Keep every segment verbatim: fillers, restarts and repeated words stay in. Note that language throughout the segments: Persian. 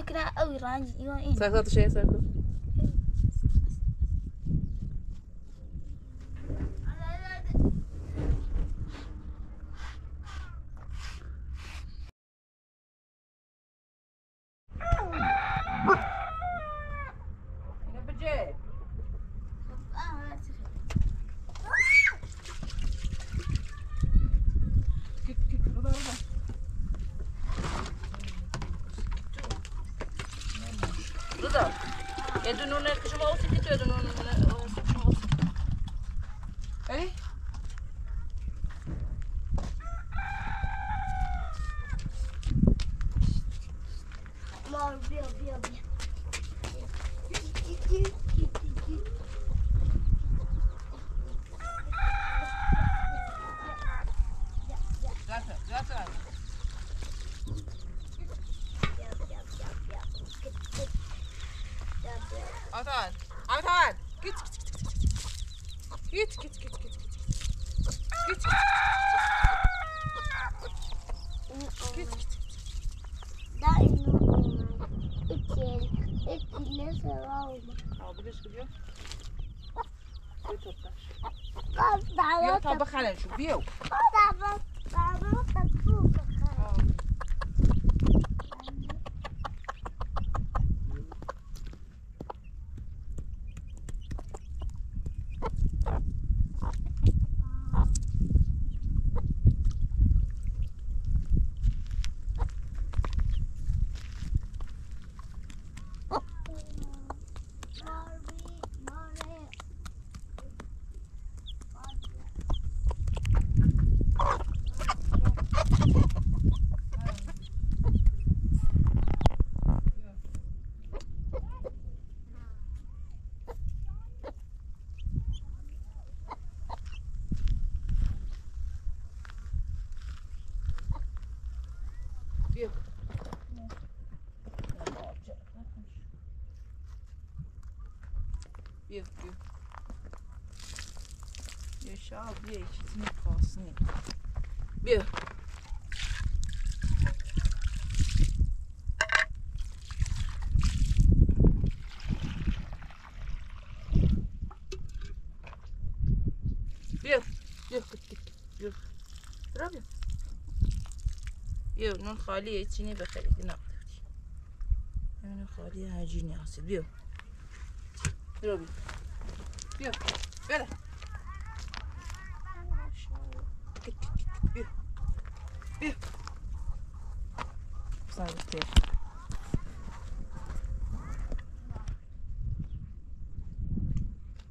looking at oh, Ryan, you want to eat? Circle out the shade, circle. طبخ على شو بيو طبخ طبخ طبخ Yok yok. Yaşa abiye ikisini kalsın. Bir. Bir. Yok git git. Yok. Dur abi. Yok non haliye içini bakalım. Ne yaptık? Yani haliye hacini asıl. Bir. Robi. Yürü. Böyle. Yürü. Yürü. Sadece.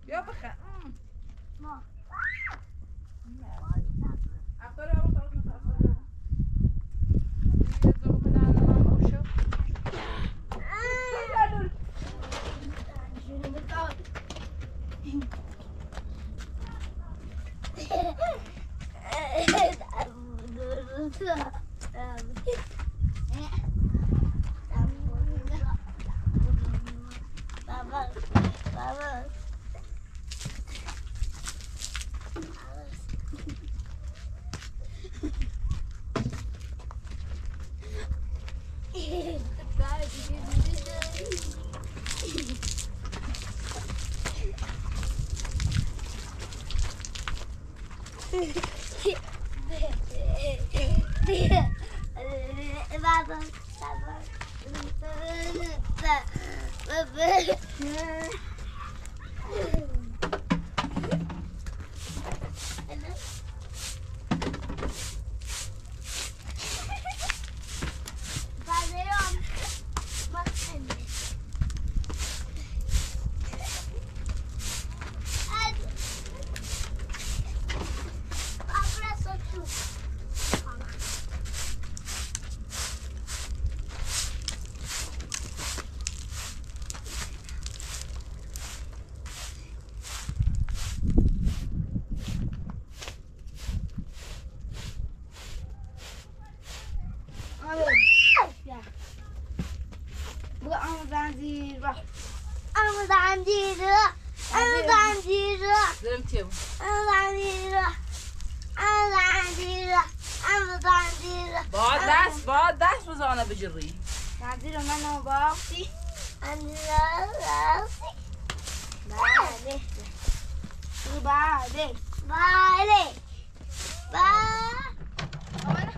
Ya bakın. Ma. بعد دست بعد دست بزنه به جری Nazir Oman Obaksi. Anlarsın. Bade. Bade. Bade. Bade.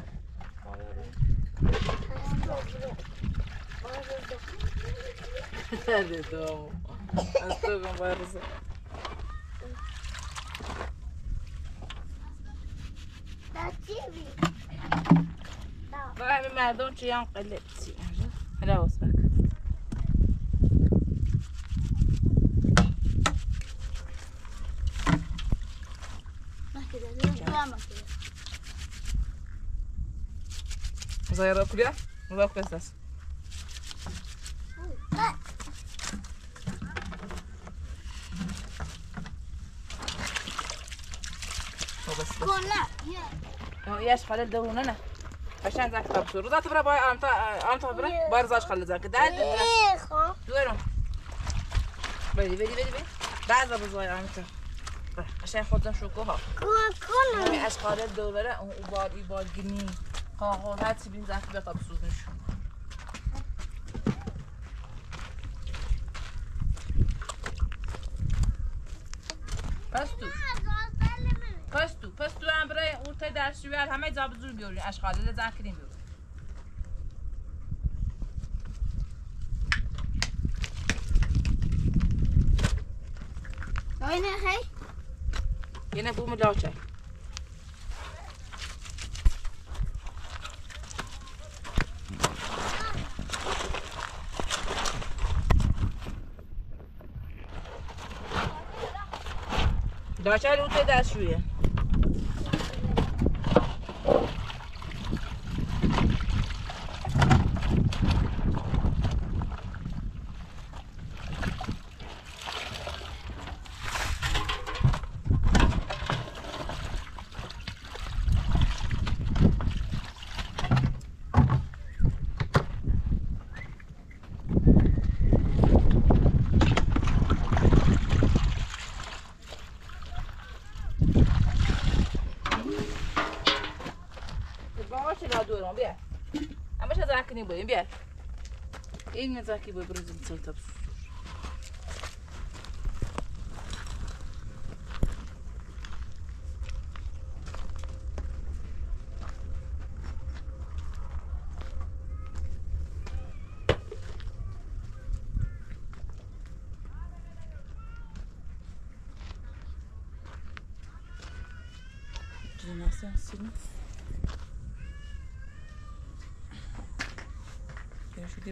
Hadi tamam. Aslan varsa. تاتيبي لا ما دونش ينقلب شي حاجه على وصفك ما كده لا ما كده زيره كلها مذاق اساس ياش خلال ده هنا عشان ذاك تبصر وذا تبرى باي أنت أنت تبرى بارزاش خلال ذاك ده ده دويرهم بدي بدي بدي بدي بعد بزاي أنت عشان خودنا شو كوها كونا ياش خلال ده برا وبار يبار جني قاعون هات سبين ذاك بتبصر نشوف بستو بستو بستو ورتای درشویل همه جا بزرگ بیاری اشخاله لذاکرین بیاری اینه خیلی؟ اینه بوم لاچه لاچه لوتای درشویل باید بیار این نزاکی باید برزیم سلطه بسوزور جناسه سینو شدی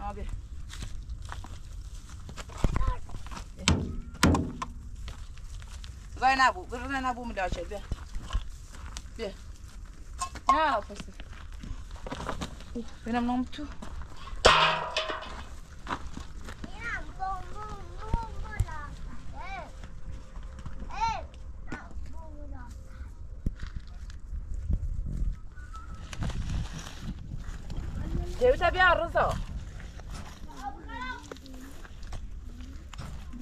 آبی برای نبو، برای نبو میدار شد، بیا بیا نه پسید بینم نام تو جویتا بیا رزا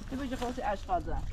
تو بجه خواست اشخاص زن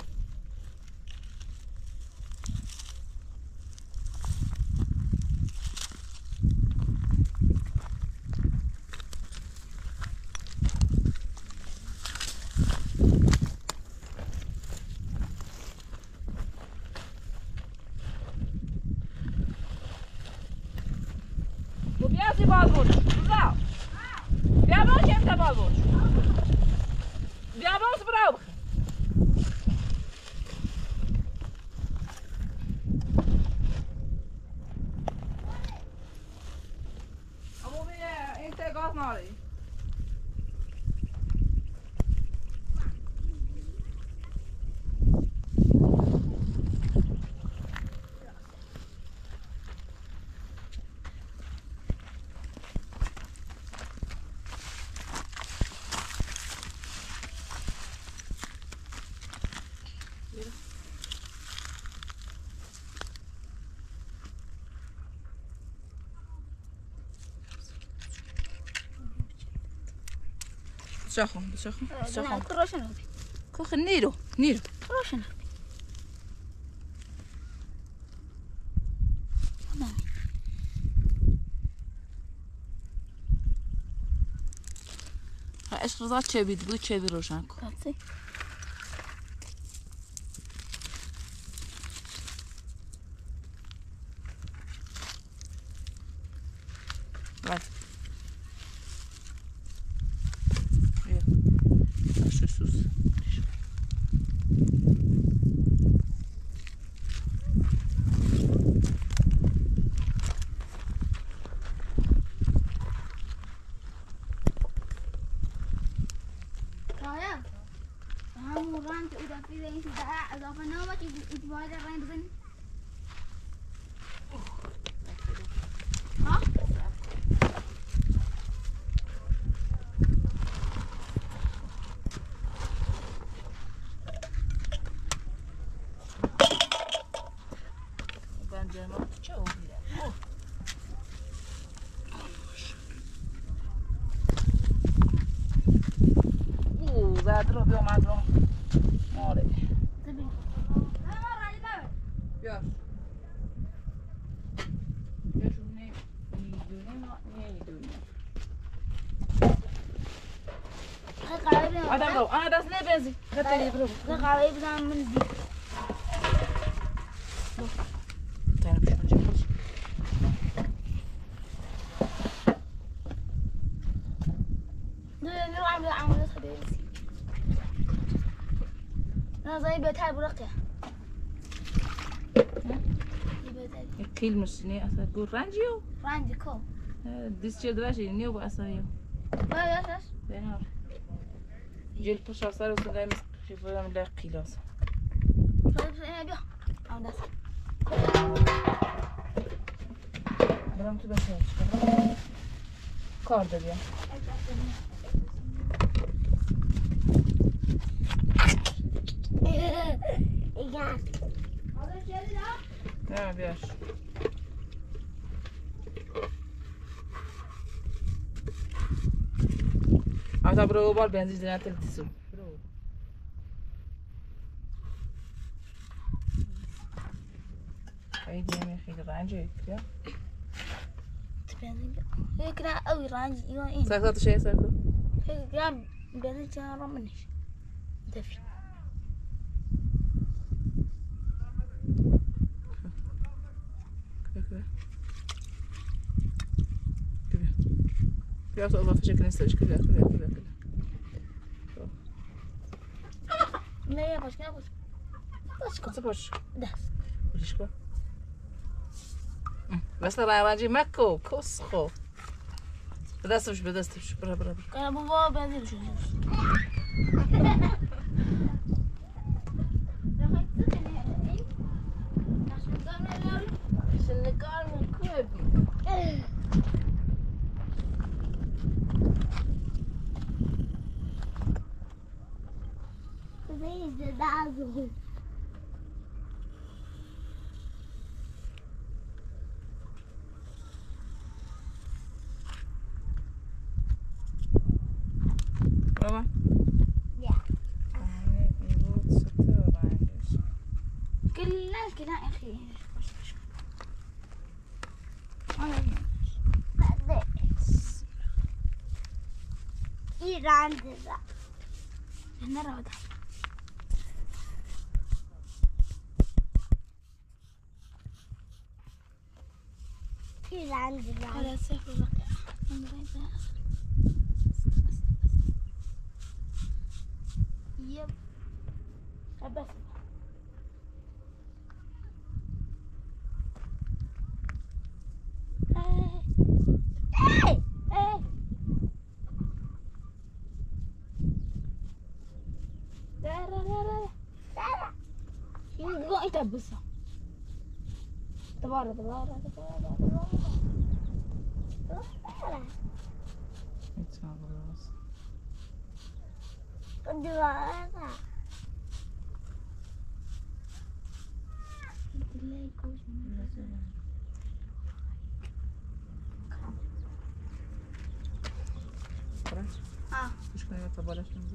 بسخو بسخو بسخو كروشن هذي كوخ نيرو نيرو كروشن هاي إيش رضات شبيد بقول شبيد روشانكو المشني أصلا تقول رانجيو رانجي كو ديس جلد واجي نيو بأصايو ما يصير بينور جلد بشر صار وصلنا مس شوفوا لهم لا قياس شوف إيه بيو أم داس برام تبشر كارد بيو إيجاد هذا جلد لا بيش Hatta buraya var, benzici denetel disim. Ay diyemeye kıydı, ranca yıkıyor. Yıkıran evi ranca yiyor. Sakla dışarıya sakla. Yıkıran benzici aramanı iş. Defil. Kıvı. Kıvı. Biraz olma fişekini istedik, kıvı, kıvı, kıvı. Ne yapacak ne yapacak? Başka. Nasıl başka? Da. Başka. Mesela rayvanci makko, kosko. Biraz tuş, biraz tuş, bırak bırak. Kaya bu var ben de düşünüyorum. Şimdi karnım kuyup. Dazzle. Baba? Yeah. كل الكلام يا أخي. إيران ذا. نرى وده. عندي على سيف الرقيع من غير يب بس لا لا لا لا يقول يتبسم تبارك الله تبارك الله وقت بالاش میذاری.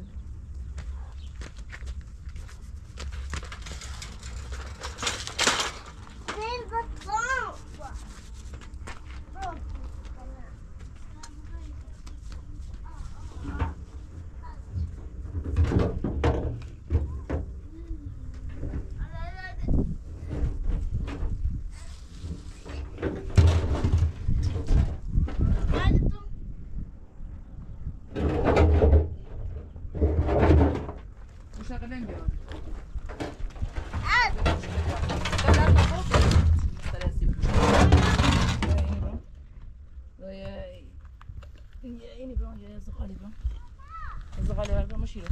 شیره.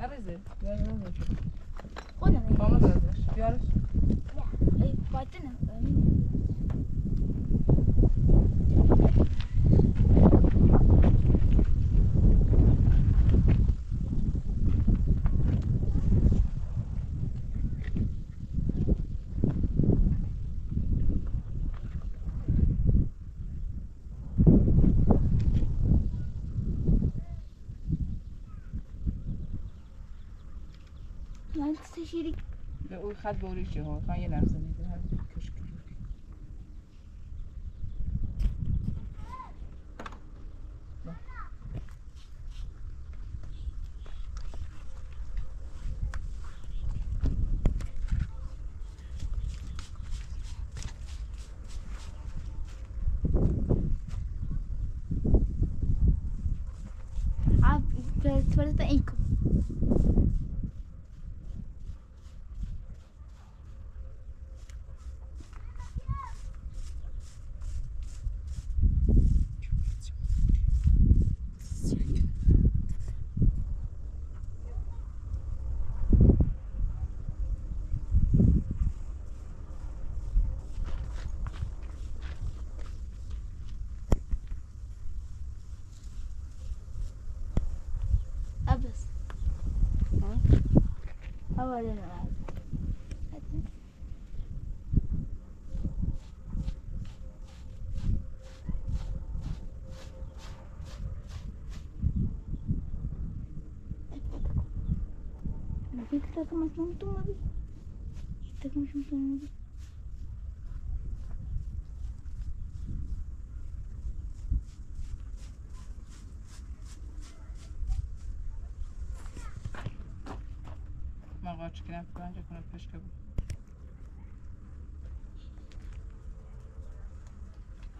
نریزه. یارو نمیشه. خونه نمیشه. مامان دارش. یارش. نه. ای پایت نه. شیری به اون خط بوری چه ها کان یه لحظه میگه هر کش کش آب تو تو این أول ما أبي تكلم مثلاً توم أبي تكلم شو مثلاً أبي çıkıp bence konu peşke bu.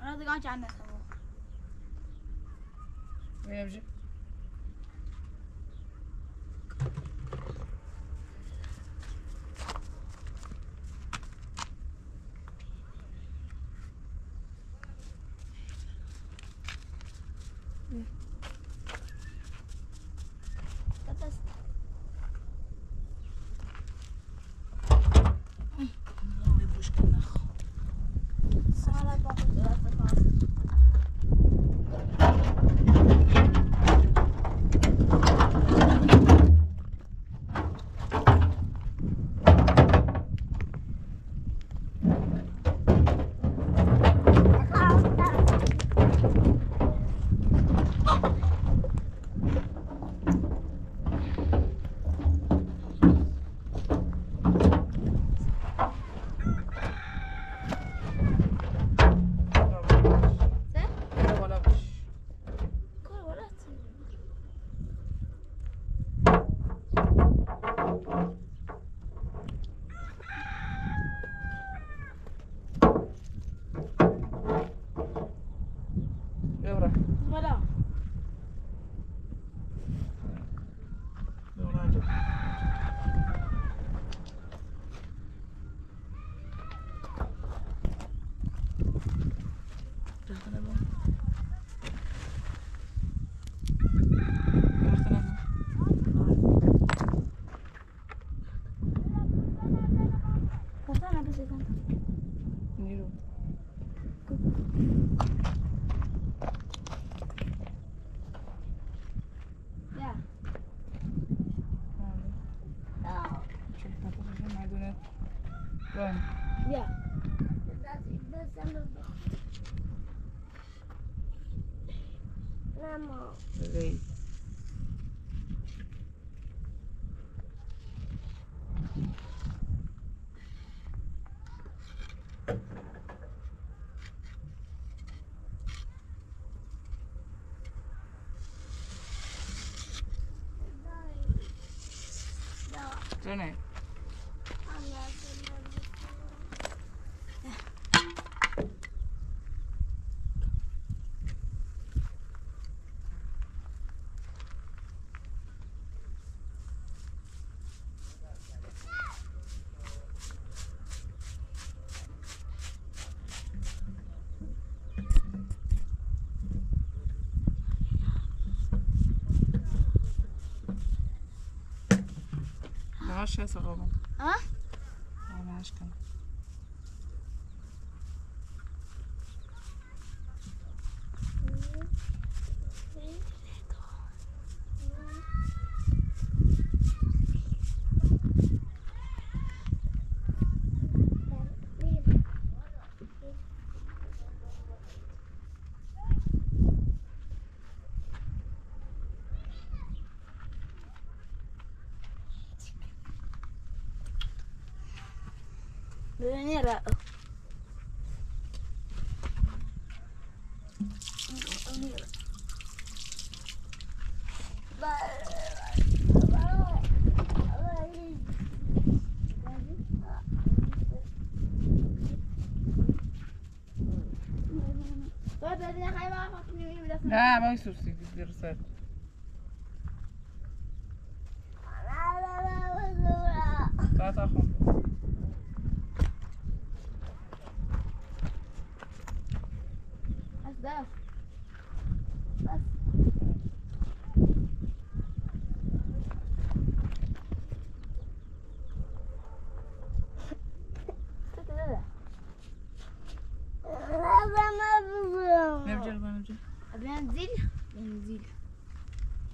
Arada kaç anne tamam. Ne yapacağım? Mama. Hey. Dene. Maaş ya sakalım. Ha? Aman aşkına. Beni ra. لا ما يسوسك دير صار. That's that. نرجع نرجع بنزيل بنزيل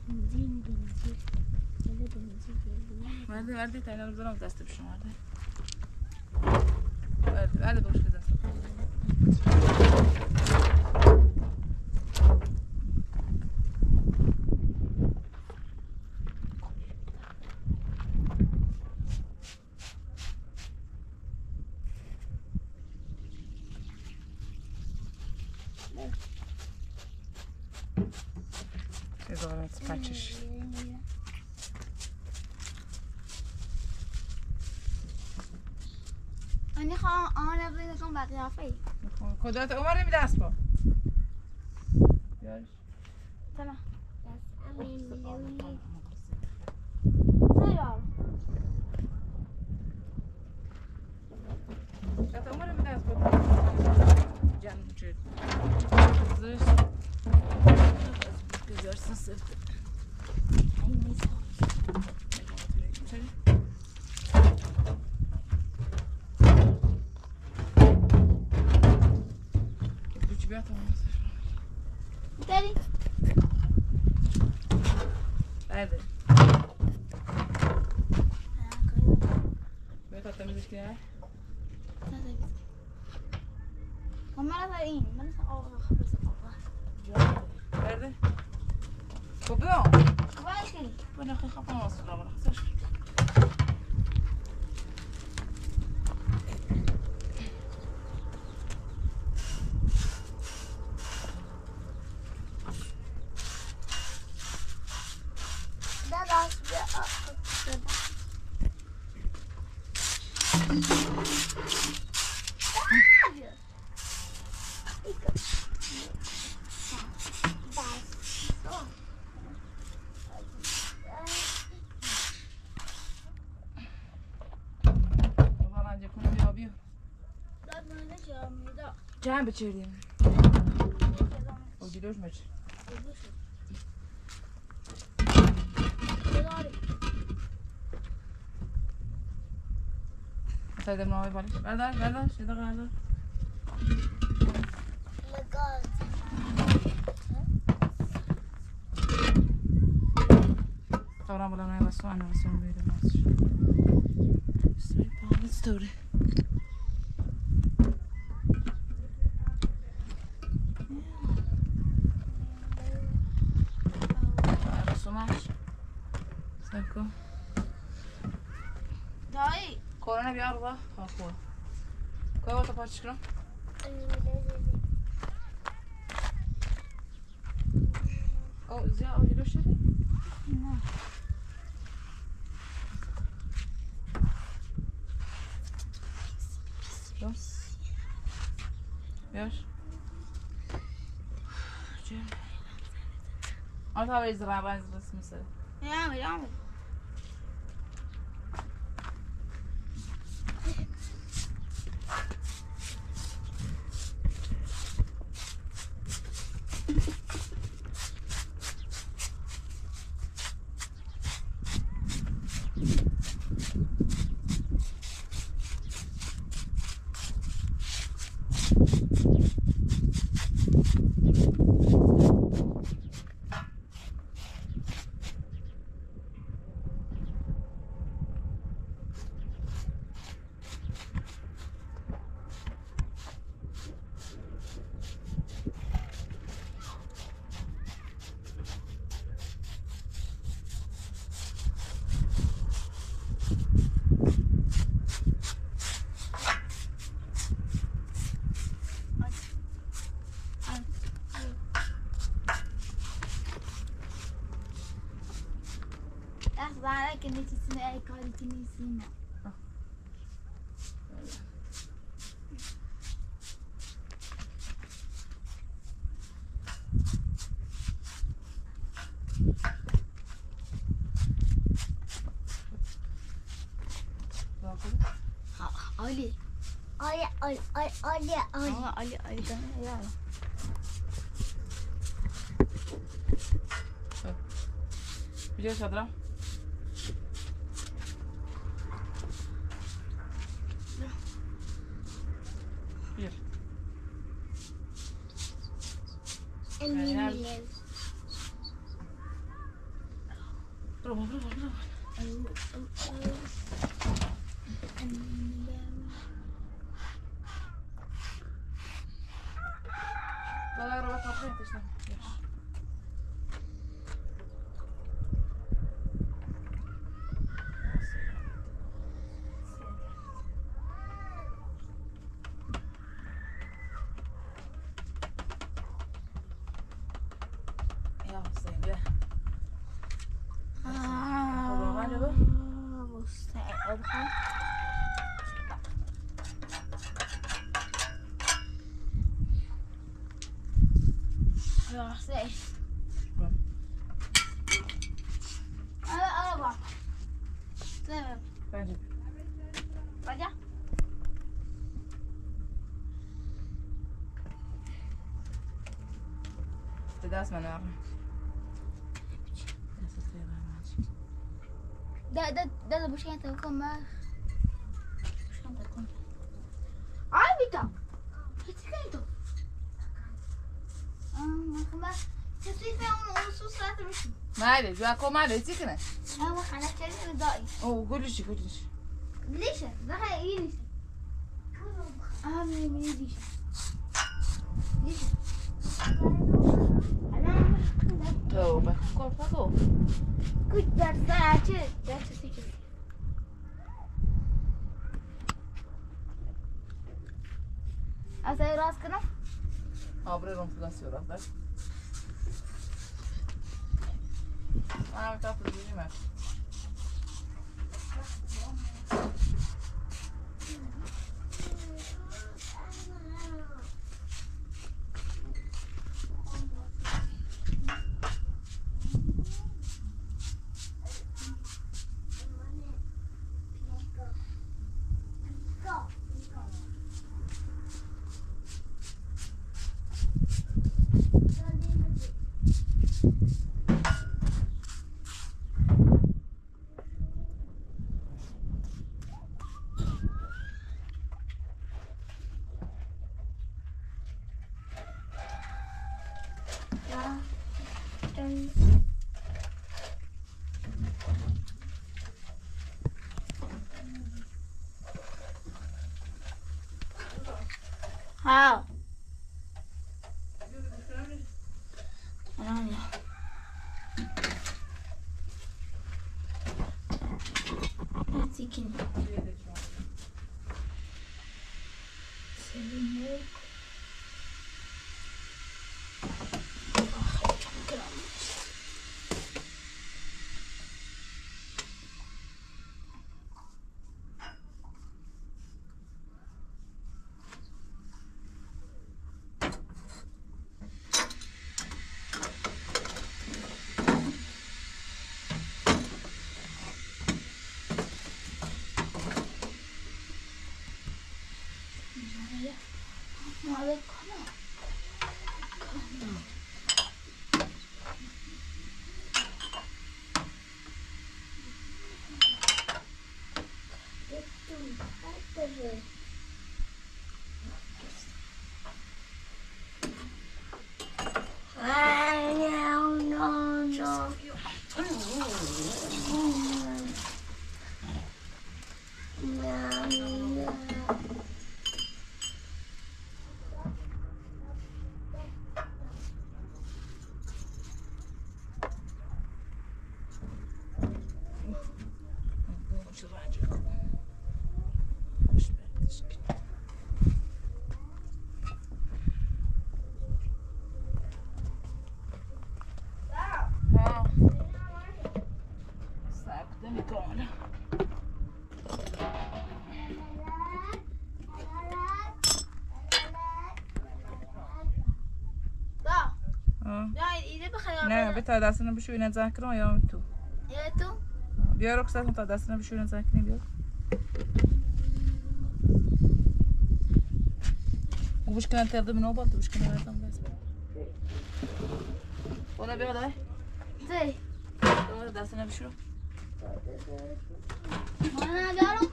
بنزيل بنزيل بنزيل ما ادري ادري تعالوا نزرعوا دست بشو هذا هذا دوش كده It's patches. أنا خا أنا أبغى أكون بغرافي. خدات عمر مي دست با. تمام. تمام. خدات عمر مي دست با. جنجر. زش. Görsün sırtı. Ay neyse. Üç bir at olmaz. Gidelim. Nerede? Böyle tatlı bir şey ya. Kamera da iyi. Ben sana ağır kapısı kapı. Nerede? Kopuyor. Kapatın. Böyle kapamazsın ama. جمع بچردیم او دیدوش مچه سایدم نوای بالیش بردار بردار شده بردار طورا بلا نوای بسو انا بسو بیده مازش سای پاوز دوره ساكو داي كورونا بيعرضه اخوه Какая ваша пачка? О, зя, он не лошадь? Нет. Что? Видишь? Чем? А то вы из рабанс возьмите? Я, я. كنت تسمعي قولي كني سينا قولي قولي قولي قولي قولي قولي قولي فيديو شاطرة Prova, prova, prova. Давай, Роба, попробуй, пошла. داس منار دا دا دا بوشين تكون ما شلون تكون عايبته حتكنتو ام ما تسيفه ونص ساعه مش ما لي جواكم ما لي تكنه هو على كلمه ضايق او قول شي قول شي ليش بقى يجيني اه ما يجيش ليش Doba, qual pagou? Cuidado da tia, dessa tia. As euros que não? Abre não para as euros, né? Ah, está por vir demais. How? I don't know. Let's see. Sevinmek. Ah, çok kralmış. Come on. نه به تا دست نبشویند زنکران یا تو یا تو بیا رخصت تا دست نبشویند زنکران بیا و بوش کنن تردم نوبال تو بوش کنن رفتم دست ولی بیا دای دای تو دست نبشو من دارم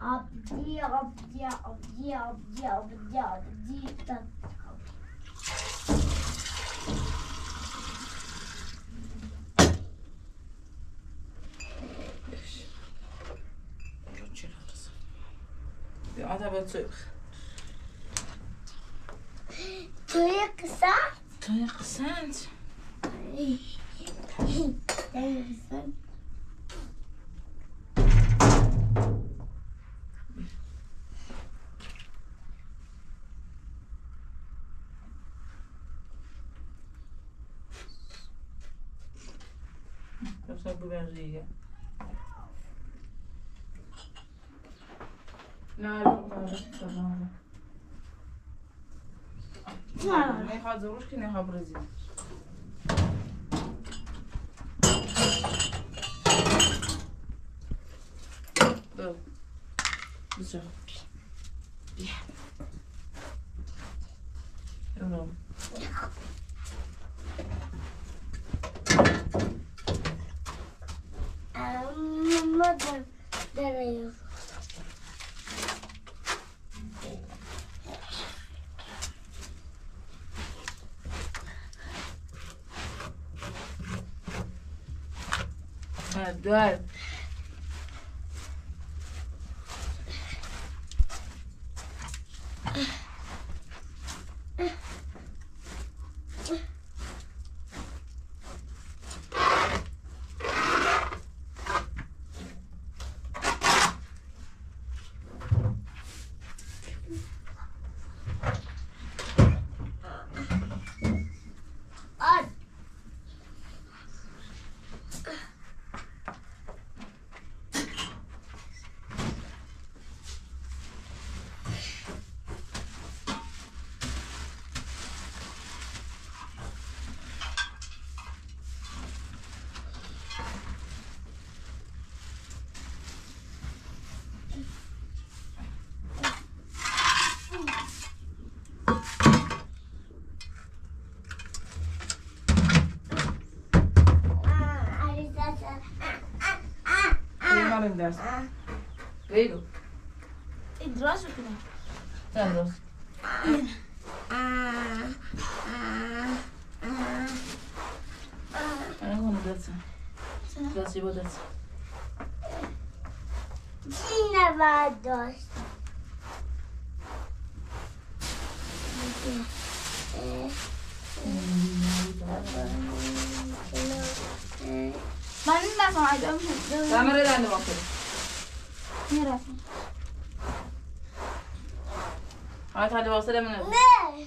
Abdi, abdi, abdi, abdi, abdi, abdi, abdi. Ja, dat wordt terug. Terug gezet? Terug gezet. Terug gezet. Biberliği. Nar, nar, nar. Ne hazırmış ki ne habrızı. Dur. Güzel. Ya. Tamam. Mother, there you go. Good. درس؟ اه غيره الدراسة كده. لا دراسة. أنا هو مدرسة. دراسة يبقى دراسة. جينا بعد درس. ما نسمع سمعت أمي تقول. لا مرة عندي مقصود. مرة. هات هذا وصله من. لا.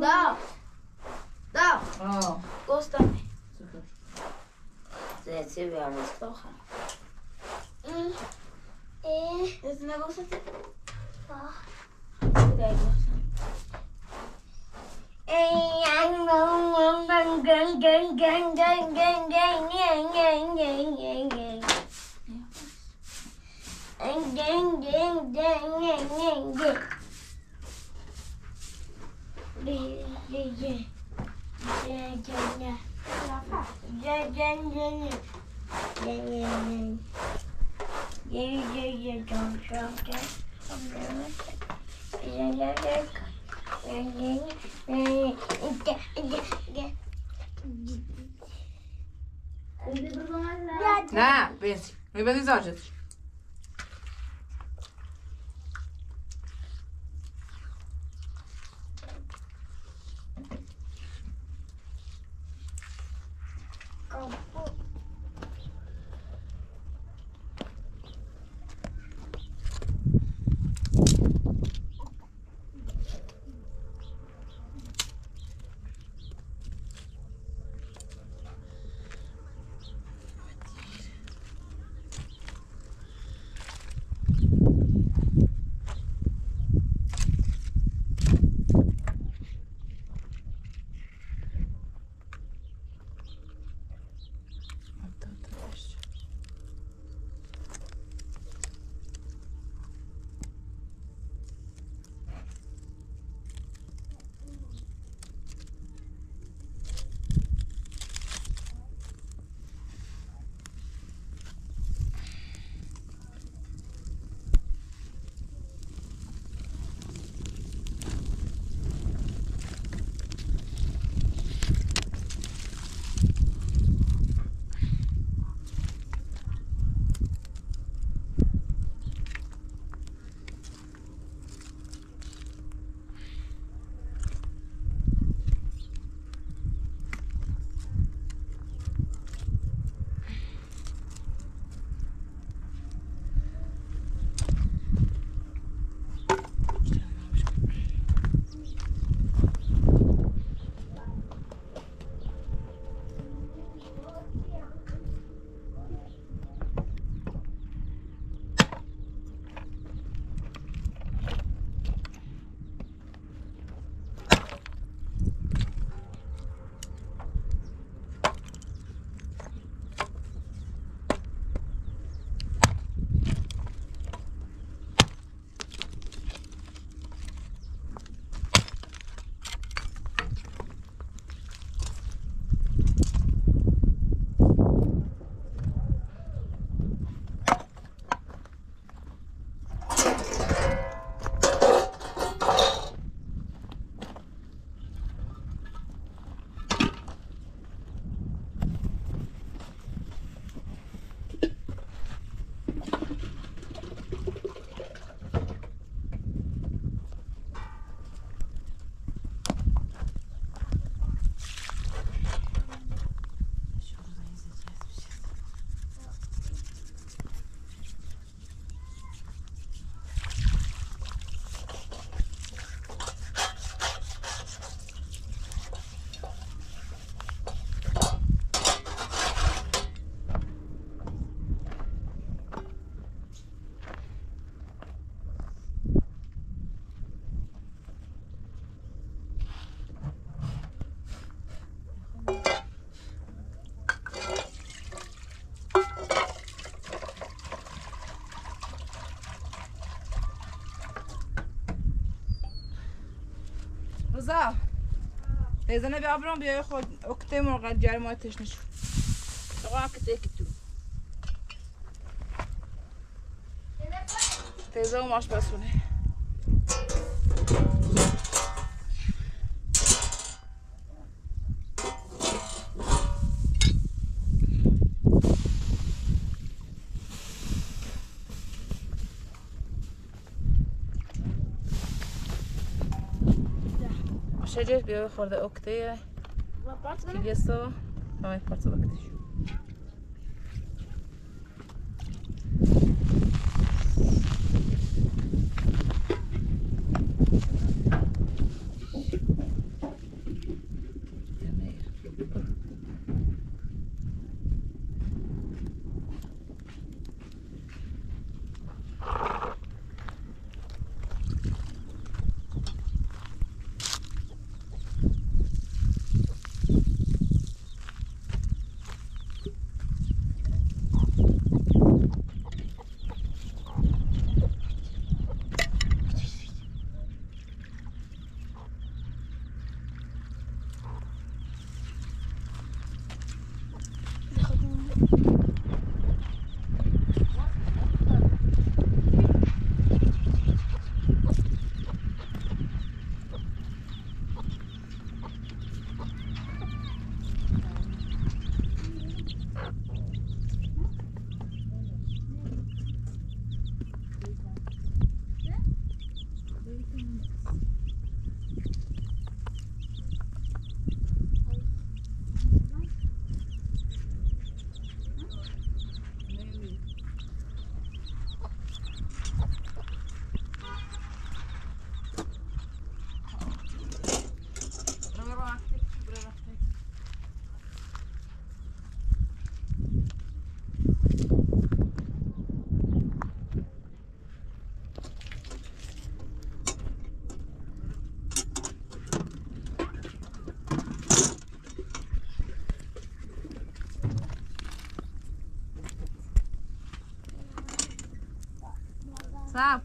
Да. Да. А. Коста. Супер. Здесь я неплохо. М. Э. Это на голосе. Gang I'm nah, pensi, mi pensi oggi? رضا تيزانه بيابرون بياخد اوكتي مرقد جار ما تشنش اوكتي كتو تيزو ماش بسونه شجر بيو خورده اوكتيه يسو ما يفرص وقتش صعب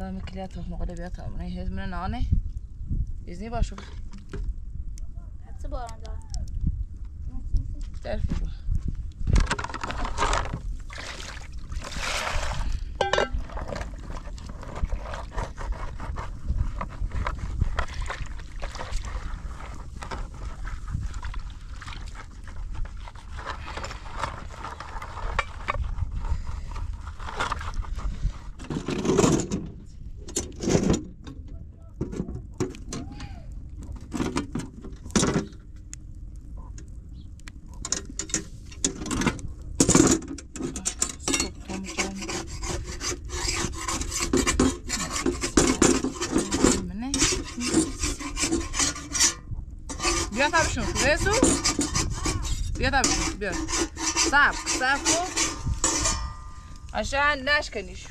مكلياتها مغربياتها أمري هز من النعنة إذني بشوف حتى باران دار تعرفي بقى بيضا بيضا صعب صعبه عشان ناشكنيش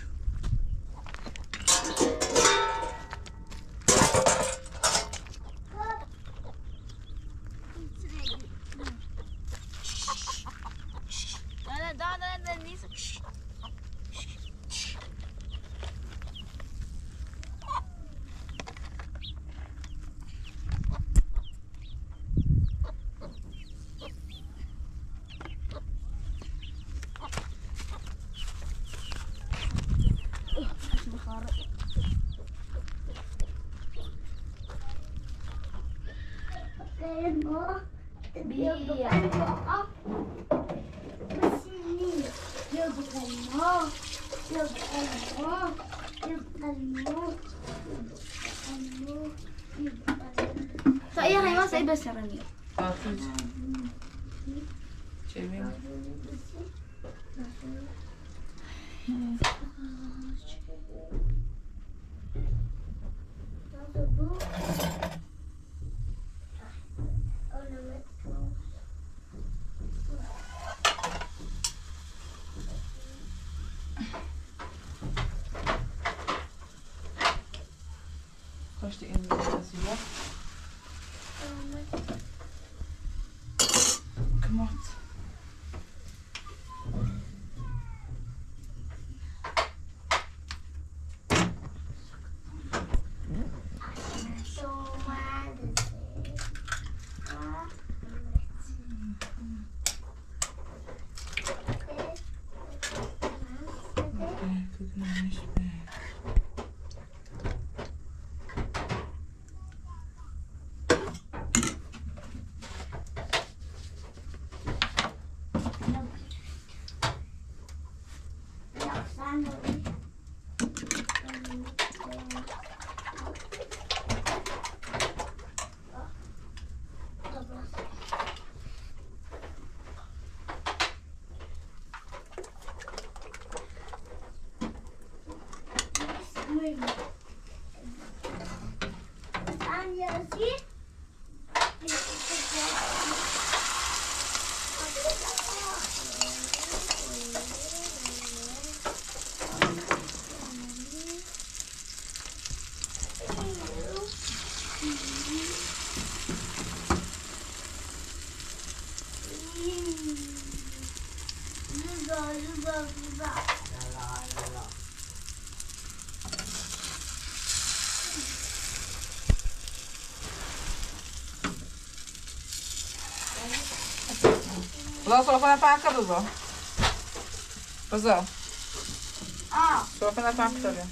يبقى الماء يبقى الماء يبقى الماء خلاص اي بس رميل. جميل. Möchte ich Ihnen das wieder gemacht. لا صوفنا فاكر رضا رضا اه صوفنا فاكر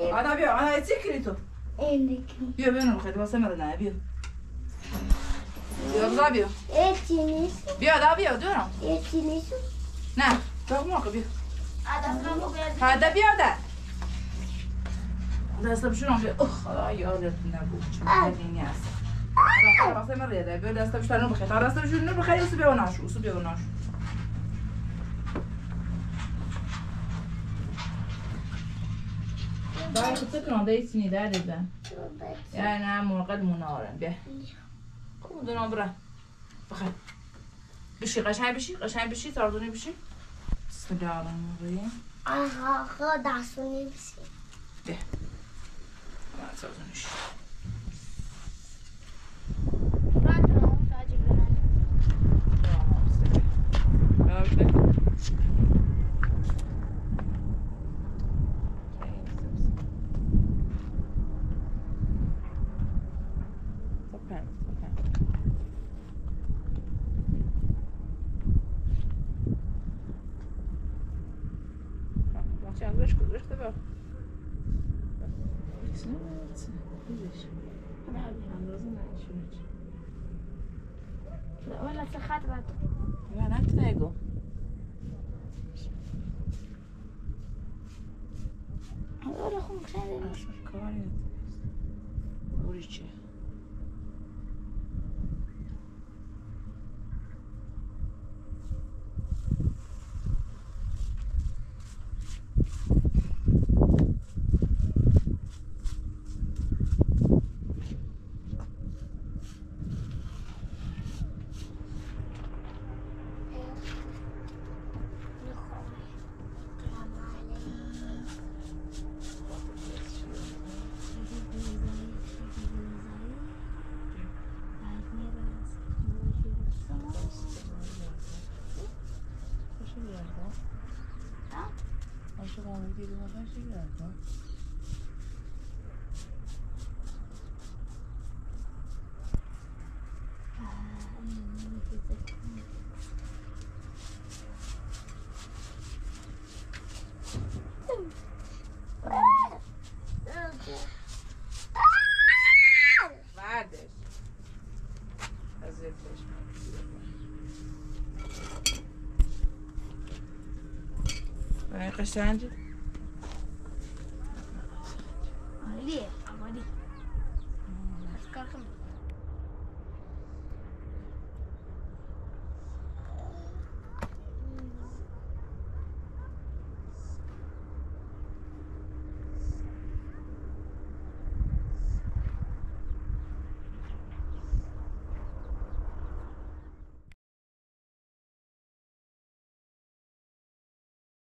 أنا أبيع أنا أتذكرته. إنك. يا بينهم خدوا سمرنا أبيع. يلا أبيع. إيه تنيس؟ بيع ده أبيع دونه. إيه تنيس؟ نعم. ده مو كبير. هذا بيع ده. ده أصلا بشو نبيع؟ أخ الله يقدر نبوي. هذين ياس. خلاص سمر يا ده بيع ده أصلا بشو نبخي؟ خلاص بشو نبخي يصبي وناشو يصبي وناشو. بعد تذكرون دايتني دادي ده يعني نعم وقد منورا به كل دون عبره بخير بشي قشعي بشي قشعي بشي تعرضوني بشي بسم الله الرحمن الرحيم اه خد عصوني بشي ده ما تعرضونيش ولا سخات بعد. ولا تفاجئوا. هذول أخو مكسرين. أشكرك. وريتشي. Cassandra? Maria, Maria. Let's go.